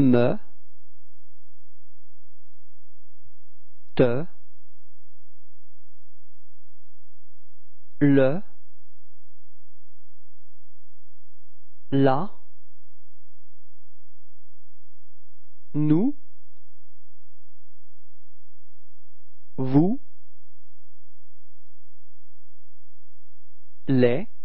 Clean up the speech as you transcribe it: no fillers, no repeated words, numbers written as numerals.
me, te, le, la, nous, vous, les,